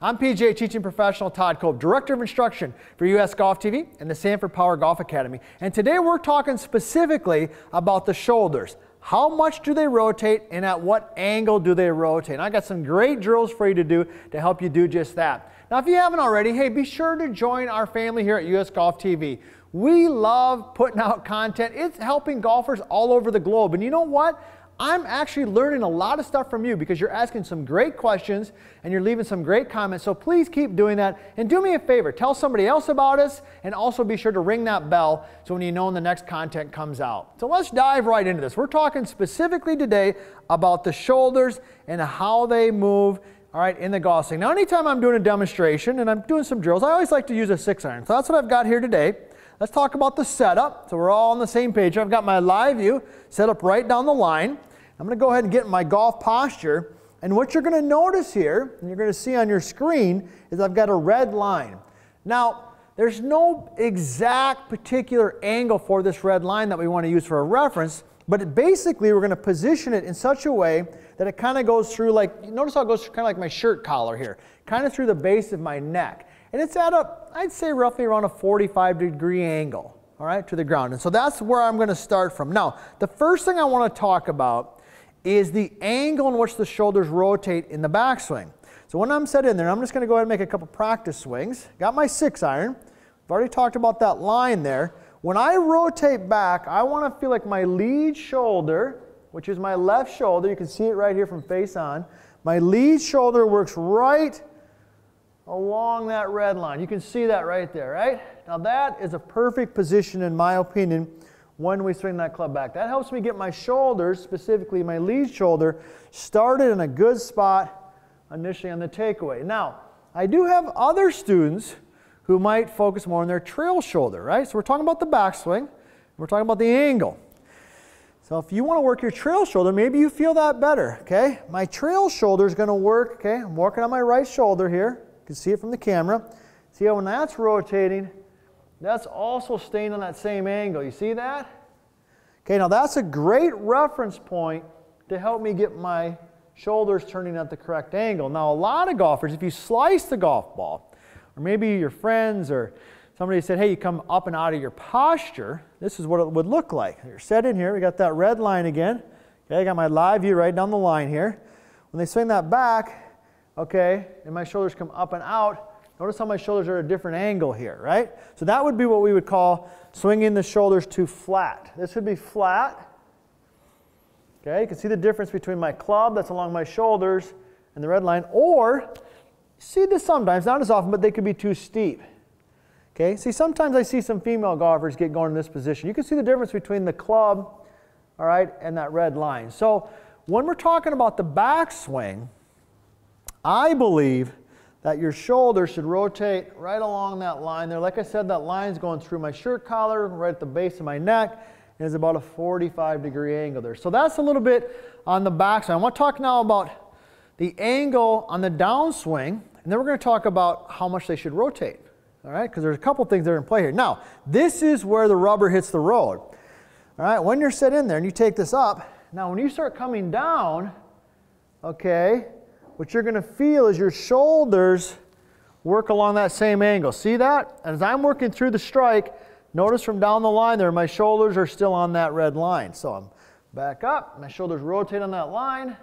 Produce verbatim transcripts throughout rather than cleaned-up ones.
I'm P G A teaching professional Todd Cope, Director of Instruction for U S Golf T V and the Sanford Power Golf Academy. And today we're talking specifically about the shoulders. How much do they rotate and at what angle do they rotate? And I got some great drills for you to do to help you do just that. Now, if you haven't already, hey, be sure to join our family here at U S Golf T V. We love putting out content. It's helping golfers all over the globe. And you know what? I'm actually learning a lot of stuff from you because you're asking some great questions and you're leaving some great comments. So please keep doing that. And do me a favor, tell somebody else about us, and also be sure to ring that bell so when you know when the next content comes out. So let's dive right into this. We're talking specifically today about the shoulders and how they move, all right, in the golf swing. Now, anytime I'm doing a demonstration and I'm doing some drills, I always like to use a six iron. So that's what I've got here today. Let's talk about the setup so we're all on the same page. I've got my live view set up right down the line. I'm going to go ahead and get in my golf posture, and what you're going to notice here, and you're going to see on your screen, is I've got a red line. Now, there's no exact particular angle for this red line that we want to use for a reference, but it basically we're going to position it in such a way that it kind of goes through, like, notice how it goes kind of like my shirt collar here, kind of through the base of my neck. And it's at a, I'd say roughly around a forty-five degree angle, all right, to the ground. And so that's where I'm going to start from. Now, the first thing I want to talk about is the angle in which the shoulders rotate in the backswing. So when I'm set in there, I'm just going to go ahead and make a couple practice swings. Got my six iron. I've already talked about that line there. When I rotate back, I want to feel like my lead shoulder, which is my left shoulder, you can see it right here from face on, my lead shoulder works right along that red line. You can see that right there, right? Now that is a perfect position, in my opinion, when we swing that club back. That helps me get my shoulders, specifically my lead shoulder, started in a good spot initially on the takeaway. Now, I do have other students who might focus more on their trail shoulder, right? So we're talking about the backswing, we're talking about the angle. So if you want to work your trail shoulder, maybe you feel that better, okay? My trail shoulder is going to work, okay? I'm working on my right shoulder here. You can see it from the camera. See how when that's rotating, that's also staying on that same angle. You see that? Okay, now that's a great reference point to help me get my shoulders turning at the correct angle. Now, a lot of golfers, if you slice the golf ball, or maybe your friends or somebody said, hey, you come up and out of your posture, this is what it would look like. You're set in here, we got that red line again. Okay, I got my live view right down the line here. When they swing that back, okay, and my shoulders come up and out, notice how my shoulders are at a different angle here, right? So that would be what we would call swinging the shoulders to flat. This would be flat. Okay, you can see the difference between my club that's along my shoulders and the red line, or see this sometimes, not as often, but they could be too steep. Okay, see, sometimes I see some female golfers get going in this position. You can see the difference between the club, all right, and that red line. So when we're talking about the backswing, I believe that your shoulder should rotate right along that line there. Like I said, that line's going through my shirt collar, right at the base of my neck, and it's about a forty-five degree angle there. So that's a little bit on the backswing. I want to talk now about the angle on the downswing, and then we're going to talk about how much they should rotate, all right? Because there's a couple things that are in play here. Now, this is where the rubber hits the road, all right? When you're set in there and you take this up, now when you start coming down, okay, what you're going to feel is your shoulders work along that same angle. See that? As I'm working through the strike, notice from down the line there, my shoulders are still on that red line. So I'm back up, my shoulders rotate on that line,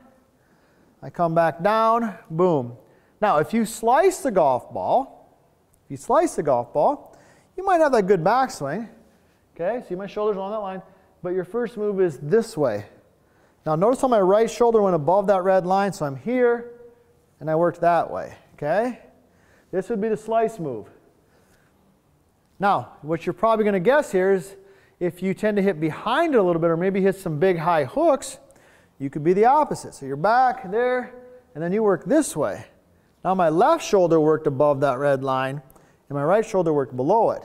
I come back down, boom. Now, if you slice the golf ball, if you slice the golf ball, you might have that good backswing. Okay, see my shoulders along that line, but your first move is this way. Now, notice how my right shoulder went above that red line, so I'm here, and I worked that way, okay? This would be the slice move. Now, what you're probably gonna guess here is if you tend to hit behind it a little bit or maybe hit some big high hooks, you could be the opposite. So you're back there, and then you work this way. Now my left shoulder worked above that red line, and my right shoulder worked below it.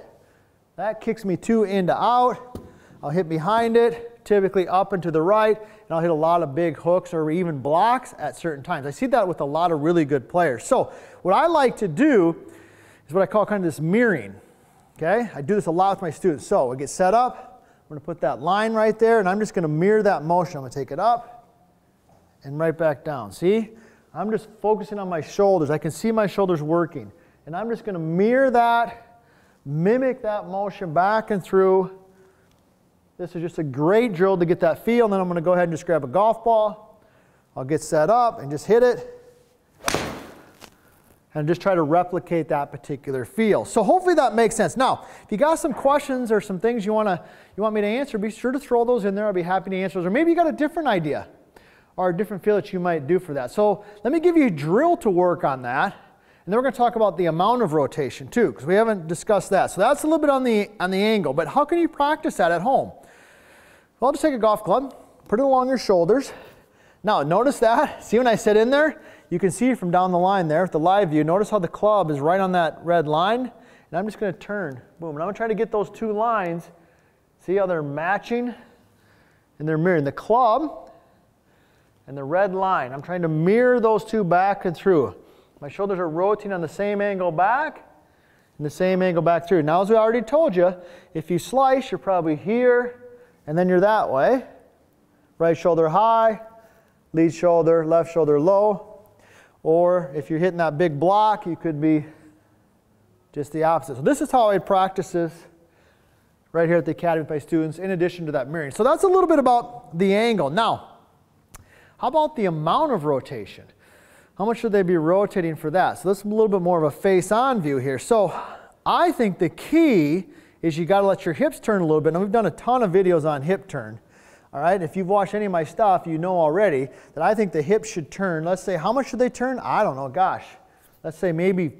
That kicks me two into out. I'll hit behind it, typically up and to the right, and I'll hit a lot of big hooks or even blocks at certain times. I see that with a lot of really good players. So what I like to do is what I call kind of this mirroring, okay? I do this a lot with my students. So I get set up, I'm gonna put that line right there, and I'm just gonna mirror that motion. I'm gonna take it up and right back down, see? I'm just focusing on my shoulders. I can see my shoulders working. And I'm just going to mirror that, mimic that motion back and through. This is just a great drill to get that feel. And then I'm going to go ahead and just grab a golf ball. I'll get set up and just hit it. And just try to replicate that particular feel. So hopefully that makes sense. Now, if you got some questions or some things you want to you want me to answer, be sure to throw those in there. I'll be happy to answer those. Or maybe you got a different idea or a different feel that you might do for that. So let me give you a drill to work on that. And then we're going to talk about the amount of rotation too, because we haven't discussed that. So that's a little bit on the on the angle. But how can you practice that at home? Well, I'll just take a golf club, put it along your shoulders. Now notice that. See when I sit in there? You can see from down the line there with the live view, notice how the club is right on that red line. And I'm just going to turn, boom, and I'm going to try to get those two lines, see how they're matching and they're mirroring. The club and the red line, I'm trying to mirror those two back and through. My shoulders are rotating on the same angle back and the same angle back through. Now, as we already told you, if you slice, you're probably here and then you're that way. Right shoulder high, lead shoulder, left shoulder low. Or if you're hitting that big block, you could be just the opposite. So this is how I practice this right here at the Academy with my students, in addition to that mirroring. So that's a little bit about the angle. Now, how about the amount of rotation? How much should they be rotating for that? So this is a little bit more of a face-on view here. So I think the key is you got to let your hips turn a little bit. And we've done a ton of videos on hip turn. All right, if you've watched any of my stuff, you know already that I think the hips should turn. Let's say, how much should they turn? I don't know, gosh. Let's say maybe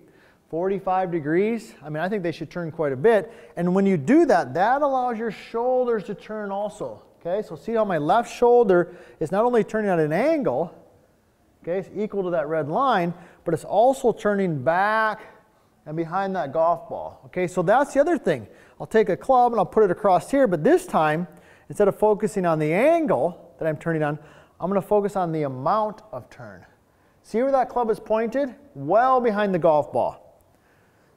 forty-five degrees. I mean, I think they should turn quite a bit. And when you do that, that allows your shoulders to turn also, okay? So see how my left shoulder is not only turning at an angle, okay, it's equal to that red line, but it's also turning back and behind that golf ball, okay? So that's the other thing. I'll take a club and I'll put it across here, but this time, instead of focusing on the angle that I'm turning on, I'm going to focus on the amount of turn. See where that club is pointed? Well behind the golf ball.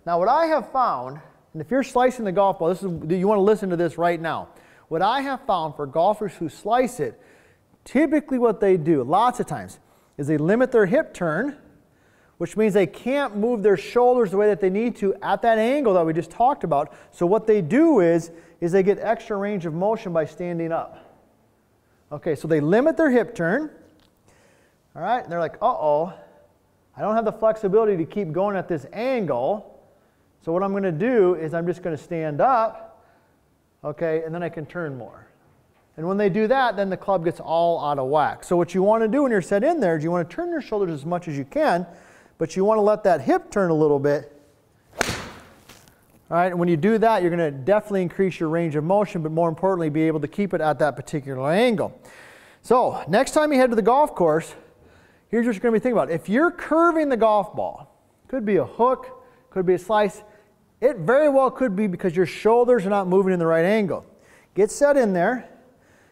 Now what I have found, and if you're slicing the golf ball, this is, you want to listen to this right now. What I have found for golfers who slice it, typically what they do, lots of times, is they limit their hip turn, which means they can't move their shoulders the way that they need to at that angle that we just talked about. So what they do is, is they get extra range of motion by standing up. Okay, so they limit their hip turn. All right, and they're like, uh-oh, I don't have the flexibility to keep going at this angle. So what I'm going to do is I'm just going to stand up, okay, and then I can turn more. And when they do that, then the club gets all out of whack. So what you want to do when you're set in there is you want to turn your shoulders as much as you can, but you want to let that hip turn a little bit. All right, and when you do that, you're going to definitely increase your range of motion, but more importantly, be able to keep it at that particular angle. So next time you head to the golf course, here's what you're going to be thinking about. If you're curving the golf ball, could be a hook, could be a slice, it very well could be because your shoulders are not moving in the right angle. Get set in there,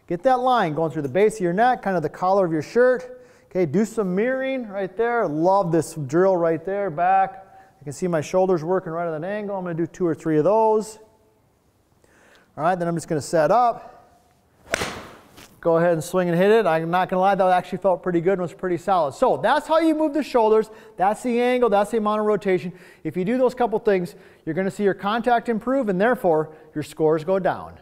get that line going through the base of your neck, kind of the collar of your shirt. Okay, do some mirroring right there. Love this drill right there, back. I can see my shoulders working right at an angle. I'm going to do two or three of those. All right, then I'm just going to set up. Go ahead and swing and hit it. I'm not going to lie, that actually felt pretty good and was pretty solid. So that's how you move the shoulders. That's the angle. That's the amount of rotation. If you do those couple things, you're going to see your contact improve, and therefore your scores go down.